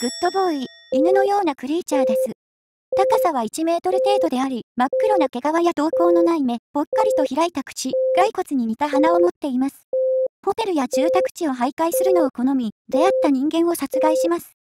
グッドボーイ、犬のようなクリーチャーです。高さは1メートル程度であり、真っ黒な毛皮や瞳孔のない目、ぽっかりと開いた口、骸骨に似た鼻を持っています。ホテルや住宅地を徘徊するのを好み、出会った人間を殺害します。